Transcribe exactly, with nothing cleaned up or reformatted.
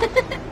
Ha ha ha!